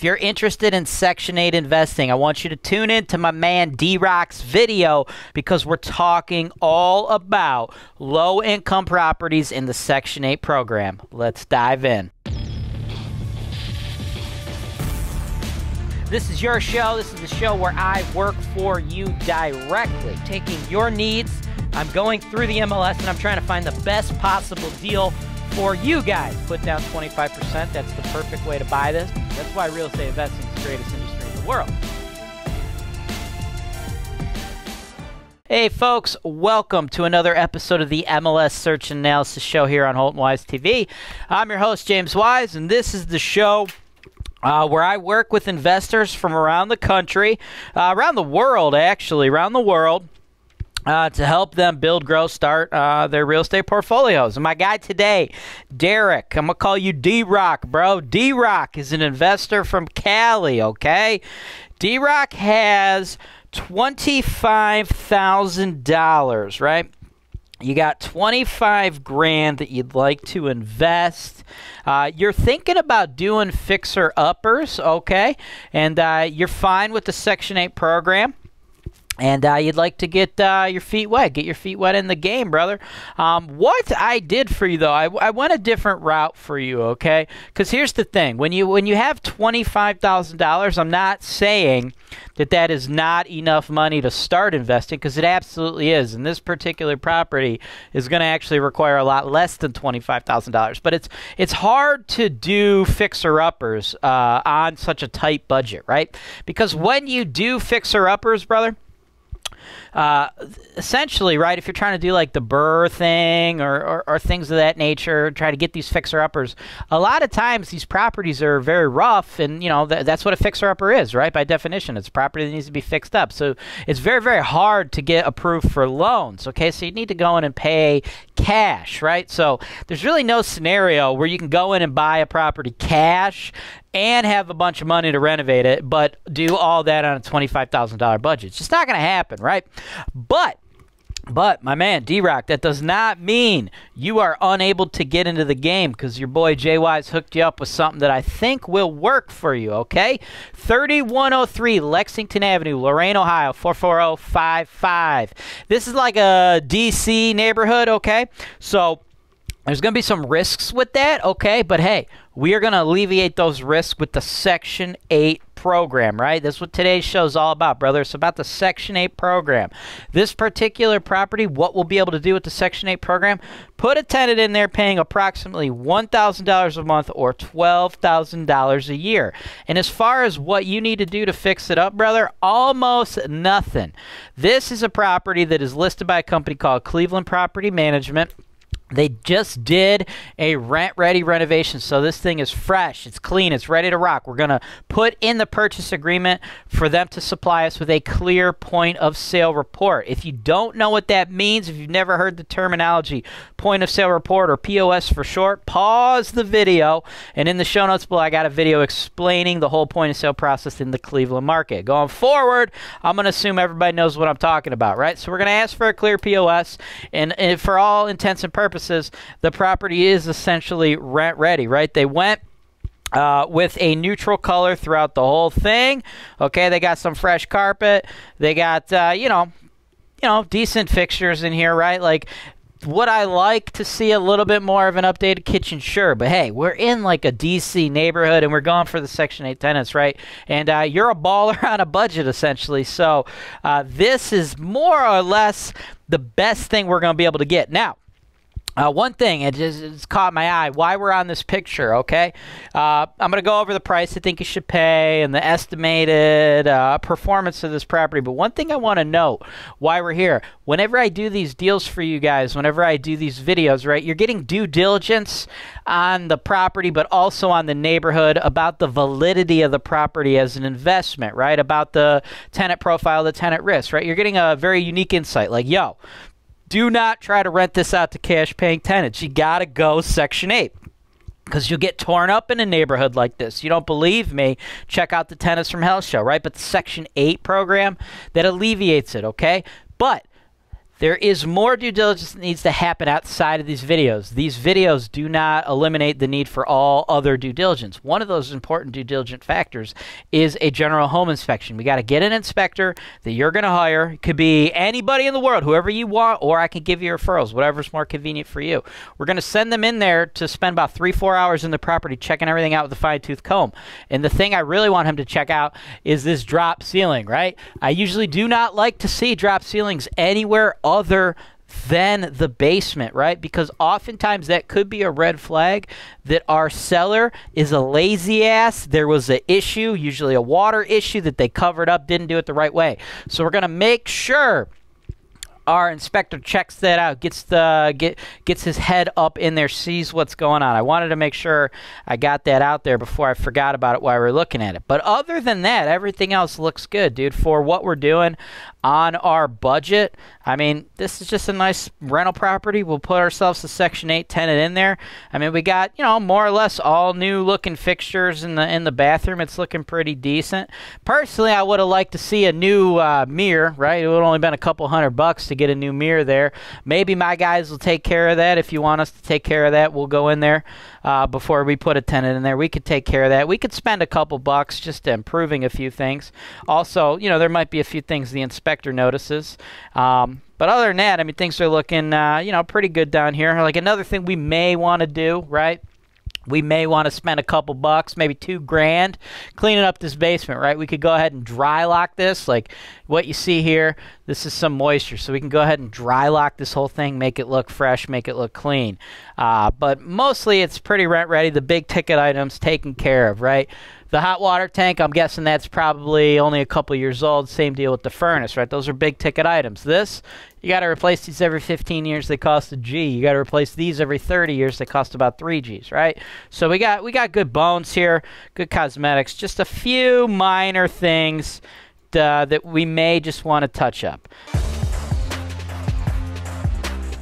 If you're interested in Section 8 investing, I want you to tune in to my man D-Rock's video because we're talking all about low-income properties in the Section 8 program. Let's dive in. This is your show. This is the show where I work for you directly, taking your needs. I'm going through the MLS and I'm trying to find the best possible deal for you guys. Put down 25%. That's the perfect way to buy this. That's why real estate investing is the greatest industry in the world. Hey folks, welcome to another episode of the MLS Search and Analysis Show here on Holton Wise TV. I'm your host, James Wise, and this is the show where I work with investors from around the country, around the world, actually, to help them build, grow, start their real estate portfolios. And my guy today, Derek, I'm going to call you D-Rock, bro. D-Rock is an investor from Cali, okay? D-Rock has $25,000, right? You got $25,000 that you'd like to invest. You're thinking about doing fixer-uppers, okay? And you're fine with the Section 8 program. And you'd like to get your feet wet. Get your feet wet in the game, brother. What I did for you, though, I went a different route for you, okay? Because here's the thing. When you have $25,000, I'm not saying that that is not enough money to start investing, because it absolutely is. And this particular property is going to actually require a lot less than $25,000. But it's hard to do fixer-uppers on such a tight budget, right? Because when you do fixer-uppers, brother, essentially, right, if you're trying to do like the Burr thing or things of that nature, try to get these fixer-uppers, a lot of times these properties are very rough, and, you know, that's what a fixer-upper is, right? By definition, it's a property that needs to be fixed up. So it's very, very hard to get approved for loans, okay? So you need to go in and pay cash, right? So there's really no scenario where you can go in and buy a property cash and have a bunch of money to renovate it, but do all that on a $25,000 budget. It's just not going to happen, right? But my man, D-Rock, that does not mean you are unable to get into the game, because your boy Jay Wise hooked you up with something that I think will work for you, okay? 3103 Lexington Avenue, Lorain, Ohio, 44055. This is like a D.C. neighborhood, okay? So there's going to be some risks with that, okay? But hey, we are going to alleviate those risks with the Section 8 program, right? That's what today's show is all about, brother. It's about the Section 8 program. This particular property, what we'll be able to do with the Section 8 program, put a tenant in there paying approximately $1,000 a month or $12,000 a year. And as far as what you need to do to fix it up, brother, almost nothing. This is a property that is listed by a company called Cleveland Property Management. They just did a rent-ready renovation, so this thing is fresh, it's clean, it's ready to rock. We're going to put in the purchase agreement for them to supply us with a clear point of sale report. If you don't know what that means, if you've never heard the terminology, point of sale report, or POS for short, pause the video, and in the show notes below, I got a video explaining the whole point of sale process in the Cleveland market. Going forward, I'm going to assume everybody knows what I'm talking about, right? So we're going to ask for a clear POS, and for all intents and purposes, the property is essentially rent ready, right? They went with a neutral color throughout the whole thing. Okay, they got some fresh carpet. They got, you know, decent fixtures in here, right? Like, would I like to see a little bit more of an updated kitchen? Sure, but hey, we're in like a D.C. neighborhood and we're going for the Section 8 tenants, right? And you're a baller on a budget, essentially. So this is more or less the best thing we're going to be able to get. Now, one thing, it's caught my eye, why we're on this picture, okay? I'm going to go over the price I think you should pay and the estimated performance of this property. But one thing I want to note, why we're here, whenever I do these deals for you guys, whenever I do these videos, right, you're getting due diligence on the property but also on the neighborhood, about the validity of the property as an investment, right, about the tenant profile, the tenant risk, right? You're getting a very unique insight, like, yo, do not try to rent this out to cash-paying tenants. You got to go Section 8 because you'll get torn up in a neighborhood like this. You don't believe me? Check out the Tenants From Hell Show, right? But the Section 8 program, that alleviates it, okay? But There is more due diligence that needs to happen outside of these videos. These videos do not eliminate the need for all other due diligence. One of those important due diligence factors is a general home inspection. We got to get an inspector that you're going to hire. It could be anybody in the world, whoever you want, or I can give you referrals, whatever's more convenient for you. We're going to send them in there to spend about 3 or 4 hours in the property checking everything out with a fine-tooth comb. And the thing I really want him to check out is this drop ceiling, right? I usually do not like to see drop ceilings anywhere other than the basement, right? Because oftentimes that could be a red flag that our seller is a lazy ass. There was an issue, usually a water issue that they covered up, didn't do it the right way. So we're going to make sure our inspector checks that out, gets his head up in there, sees what's going on. I wanted to make sure I got that out there before I forgot about it while we were looking at it. But other than that, everything else looks good, dude, for what we're doing on our budget. I mean, this is just a nice rental property. We'll put ourselves a Section 8 tenant in there. I mean, we got, you know, more or less all new looking fixtures in the bathroom. It's looking pretty decent. Personally, I would have liked to see a new mirror, right? It would have only been a couple $100 to get a new mirror there. Maybe my guys will take care of that. If you want us to take care of that, we'll go in there before we put a tenant in there. We could take care of that. We could spend a couple bucks just improving a few things. Also, you know, there might be a few things the inspector notices. But other than that, I mean, things are looking, you know, pretty good down here. Like another thing we may want to do, right? We may want to spend a couple bucks, maybe $2 grand, cleaning up this basement, right? We could go ahead and dry lock this. Like what you see here, this is some moisture. So we can go ahead and dry lock this whole thing, make it look fresh, make it look clean. But mostly it's pretty rent ready. The big ticket items taken care of, right? The hot water tank, I'm guessing that's probably only a couple years old. Same deal with the furnace, right? Those are big ticket items. This, you got to replace these every 15 years. They cost a G. You got to replace these every 30 years. They cost about 3 Gs, right? So we got good bones here, good cosmetics, just a few minor things that we may just want to touch up.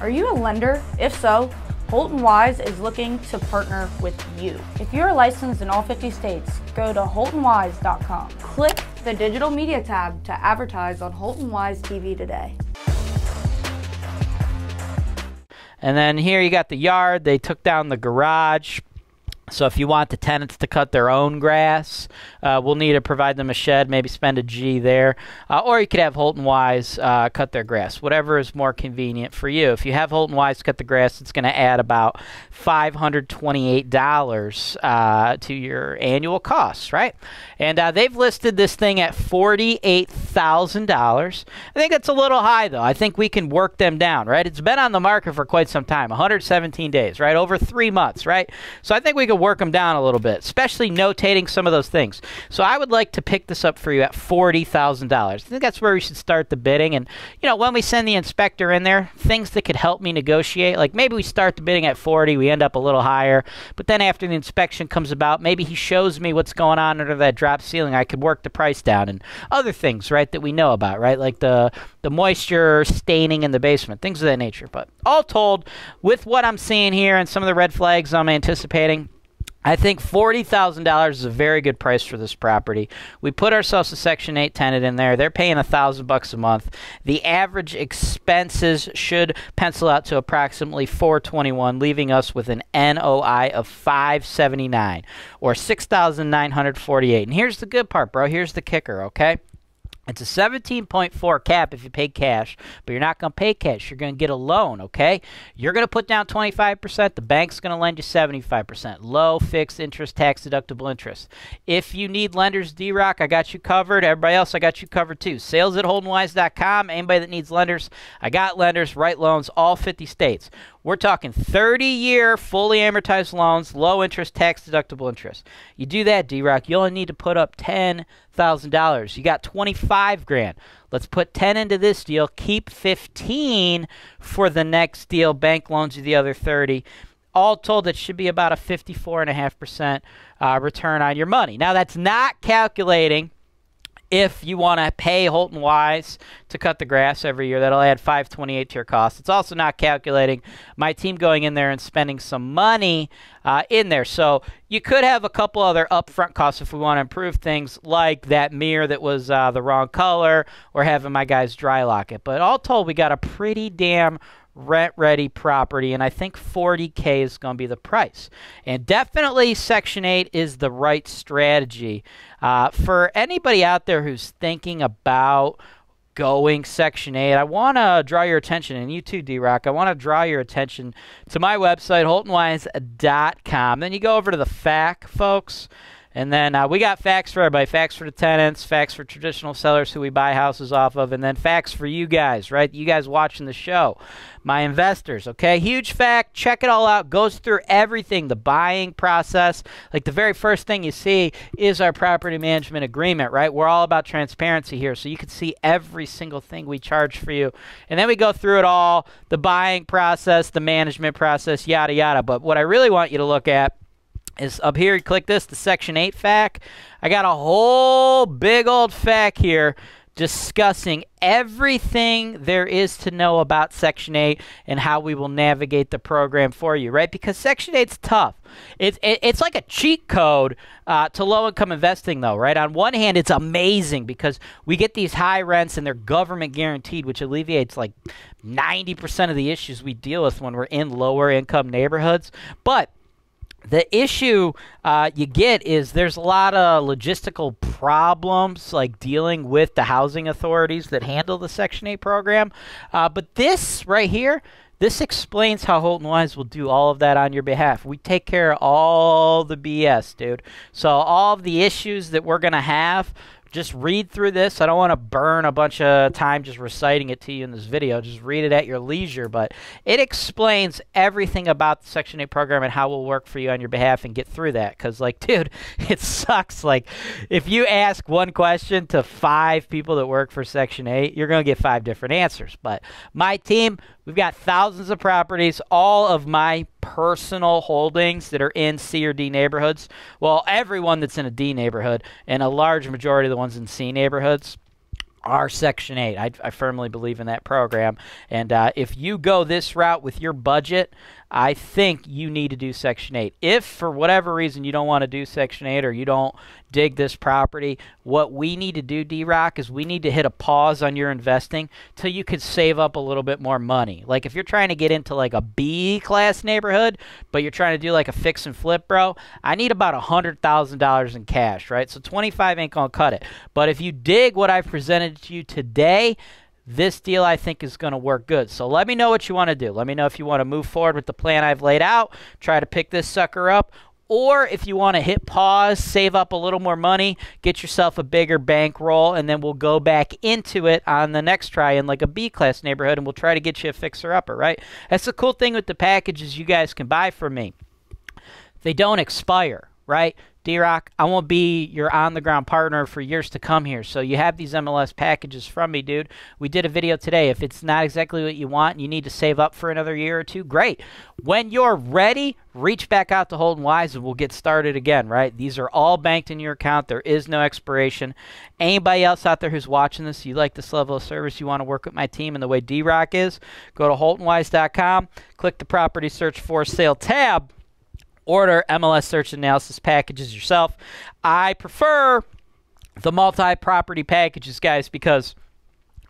Are you a lender? If so, Holton Wise is looking to partner with you. If you're licensed in all 50 states, go to HoltonWise.com. Click the digital media tab to advertise on Holton Wise TV today. And then here you got the yard. They took down the garage. So if you want the tenants to cut their own grass, we'll need to provide them a shed, maybe spend a G there. Or you could have Holton Wise cut their grass, whatever is more convenient for you. If you have Holton Wise cut the grass, it's going to add about $528 to your annual costs, right? And they've listed this thing at $48,000. I think that's a little high, though. I think we can work them down, right? It's been on the market for quite some time, 117 days, right? Over 3 months, right? So I think we can work them down a little bit, especially notating some of those things. So I would like to pick this up for you at $40,000. I think that's where we should start the bidding. And, you know, when we send the inspector in there, things that could help me negotiate, like maybe we start the bidding at 40, we end up a little higher, but then after the inspection comes about, maybe he shows me what's going on under that drop ceiling. I could work the price down and other things, right, that we know about, right, like the moisture staining in the basement, things of that nature. But all told, with what I'm seeing here and some of the red flags I'm anticipating, I think $40,000 is a very good price for this property. We put ourselves a Section 8 tenant in there. They're paying $1,000 a month. The average expenses should pencil out to approximately $421, leaving us with an NOI of $579 or $6,948. And here's the good part, bro. Here's the kicker, okay? It's a 17.4 cap if you pay cash, but you're not going to pay cash. You're going to get a loan, okay? You're going to put down 25%. The bank's going to lend you 75%. Low, fixed interest, tax-deductible interest. If you need lenders, D-Rock, I got you covered. Everybody else, I got you covered too. Sales at HoltonWise.com. Anybody that needs lenders, I got lenders. Write loans, all 50 states. We're talking 30-year fully amortized loans, low interest, tax-deductible interest. You do that, D-Rock, you only need to put up $10,000. You got $25 grand. Let's put 10 into this deal. Keep 15 for the next deal. Bank loans you the other 30. All told, it should be about a 54.5% return on your money. Now, that's not calculating if you want to pay Holton Wise to cut the grass every year. That'll add $528 to your cost. It's also not calculating my team going in there and spending some money in there. So you could have a couple other upfront costs if we want to improve things, like that mirror that was the wrong color, or having my guys dry lock it. But all told, we got a pretty damn rent-ready property, and I think $40K is going to be the price. And definitely Section 8 is the right strategy. For anybody out there who's thinking about going Section 8, I want to draw your attention, and you too, D-Rock, I want to draw your attention to my website, holtonwise.com. Then you go over to the FAQ, folks. And then we got facts for everybody, facts for the tenants, facts for traditional sellers who we buy houses off of, and then facts for you guys, right? You guys watching the show, my investors, okay? Huge fact, check it all out, goes through everything, the buying process. Like the very first thing you see is our property management agreement, right? We're all about transparency here, so you can see every single thing we charge for you. And then we go through it all, the buying process, the management process, yada, yada. But what I really want you to look at is up here, click this, the Section 8 FAQ. I got a whole big old FAQ here discussing everything there is to know about Section 8 and how we will navigate the program for you, right? Because Section 8's tough. It's like a cheat code to low-income investing, though, right? On one hand, it's amazing because we get these high rents and they're government-guaranteed, which alleviates like 90% of the issues we deal with when we're in lower-income neighborhoods. But the issue you get is there's a lot of logistical problems, like dealing with the housing authorities that handle the Section 8 program. But this right here, this explains how Holton Wise will do all of that on your behalf. We take care of all the BS, dude. So all of the issues that we're going to have, just read through this. I don't want to burn a bunch of time just reciting it to you in this video. Just read it at your leisure. But it explains everything about the Section 8 program and how it will work for you on your behalf and get through that. Because, like, dude, it sucks. Like, if you ask one question to 5 people that work for Section 8, you're going to get 5 different answers. But my team, we've got thousands of properties, all of my personal holdings that are in C or D neighborhoods. Well, everyone that's in a D neighborhood and a large majority of the ones in C neighborhoods are Section 8. I firmly believe in that program. And if you go this route with your budget, I think you need to do Section 8. If for whatever reason you don't want to do Section 8 or you don't dig this property, what we need to do, D-Rock, is we need to hit a pause on your investing till you could save up a little bit more money. Like if you're trying to get into like a B-class neighborhood, but you're trying to do like a fix and flip, bro, I need about $100,000 in cash, right? So 25 ain't going to cut it. But if you dig what I've presented to you today, this deal, I think, is going to work good. So let me know what you want to do. Let me know if you want to move forward with the plan I've laid out, try to pick this sucker up, or if you want to hit pause, save up a little more money, get yourself a bigger bankroll, and then we'll go back into it on the next try in like a B-class neighborhood, and we'll try to get you a fixer-upper, right? That's the cool thing with the packages you guys can buy from me. They don't expire, right? D-Rock, I won't be your on-the-ground partner for years to come here. So you have these MLS packages from me, dude. We did a video today. If it's not exactly what you want and you need to save up for another year or two, great. When you're ready, reach back out to Holton Wise and we'll get started again, right? These are all banked in your account. There is no expiration. Anybody else out there who's watching this, you like this level of service, you want to work with my team and the way D-Rock is, go to holtonwise.com, click the property search for sale tab, order MLS search analysis packages yourself. I prefer the multi-property packages, guys, because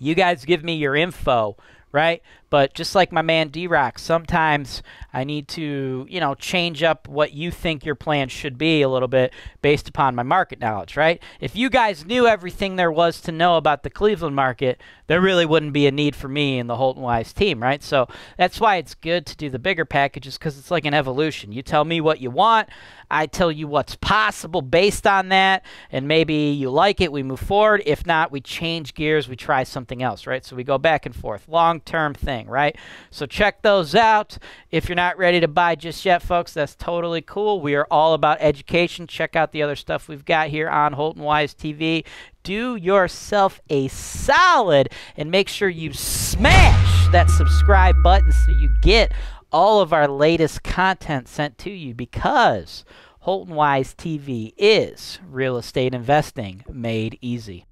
you guys give me your info, right? But just like my man D-Rock, sometimes I need to, you know, change up what you think your plan should be a little bit based upon my market knowledge, right? If you guys knew everything there was to know about the Cleveland market, there really wouldn't be a need for me and the Holton Wise team, right? So that's why it's good to do the bigger packages, because it's like an evolution. You tell me what you want, I tell you what's possible based on that, and maybe you like it, we move forward. If not, we change gears, we try something else, right? So we go back and forth, long-term thing, right? So check those out. If you're not ready to buy just yet, folks, that's totally cool. We are all about education. Check out the other stuff we've got here on Holton Wise TV. Do yourself a solid and make sure you smash that subscribe button so you get all of our latest content sent to you, because Holton Wise TV is real estate investing made easy.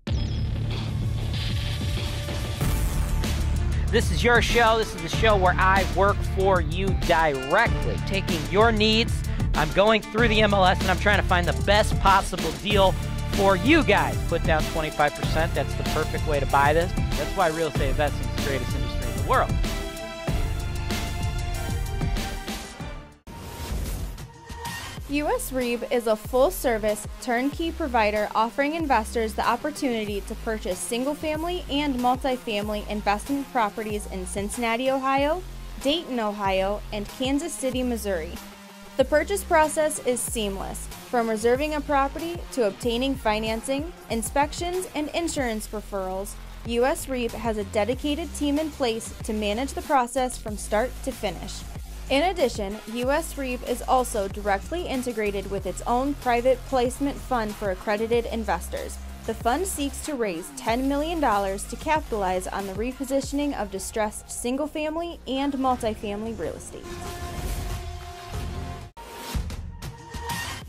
This is your show. This is the show where I work for you directly, taking your needs. I'm going through the MLS and I'm trying to find the best possible deal for you guys. Put down 25%. That's the perfect way to buy this. That's why real estate investing is the greatest industry in the world. US Reeve is a full-service, turnkey provider offering investors the opportunity to purchase single-family and multifamily investment properties in Cincinnati, Ohio, Dayton, Ohio, and Kansas City, Missouri. The purchase process is seamless, from reserving a property to obtaining financing, inspections, and insurance referrals. US Reeve has a dedicated team in place to manage the process from start to finish. In addition, US Reeve is also directly integrated with its own private placement fund for accredited investors. The fund seeks to raise $10 million to capitalize on the repositioning of distressed single-family and multifamily real estate.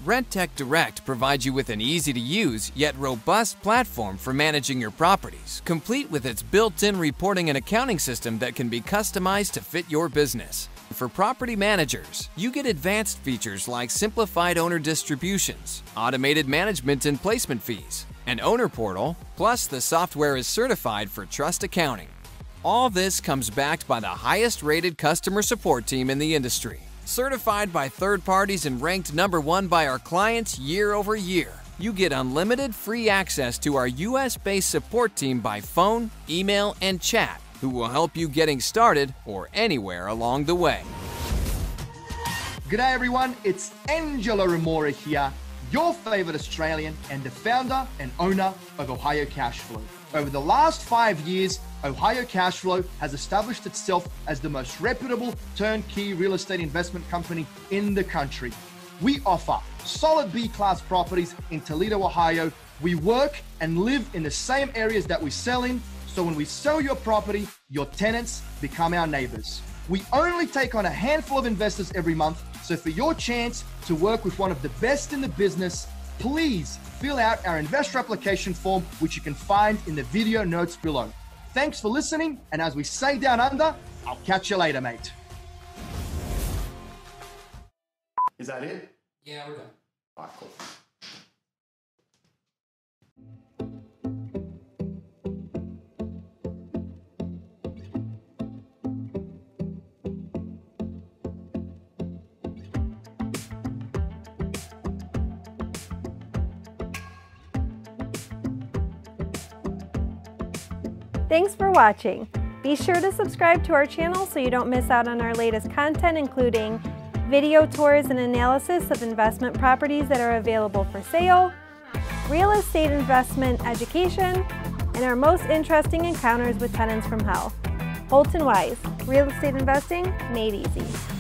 RentTech Direct provides you with an easy-to-use yet robust platform for managing your properties, complete with its built-in reporting and accounting system that can be customized to fit your business. For property managers, you get advanced features like simplified owner distributions, automated management and placement fees, an owner portal, plus the software is certified for trust accounting. All this comes backed by the highest-rated customer support team in the industry, certified by third parties and ranked #1 by our clients year over year. You get unlimited free access to our US-based support team by phone, email, and chat, who will help you getting started or anywhere along the way. G'day everyone, it's Angela Remora here, your favorite Australian and the founder and owner of Ohio Cashflow. Over the last 5 years, Ohio Cashflow has established itself as the most reputable turnkey real estate investment company in the country. We offer solid B-class properties in Toledo, Ohio. We work and live in the same areas that we sell in, so when we sell your property, your tenants become our neighbors. We only take on a handful of investors every month, so for your chance to work with one of the best in the business, please fill out our investor application form, which you can find in the video notes below. Thanks for listening, and as we say down under, I'll catch you later, mate. Is that it? Yeah, we're done. All right, cool. Thanks for watching. Be sure to subscribe to our channel so you don't miss out on our latest content, including video tours and analysis of investment properties that are available for sale, real estate investment education, and our most interesting encounters with tenants from hell. Holton Wise, real estate investing made easy.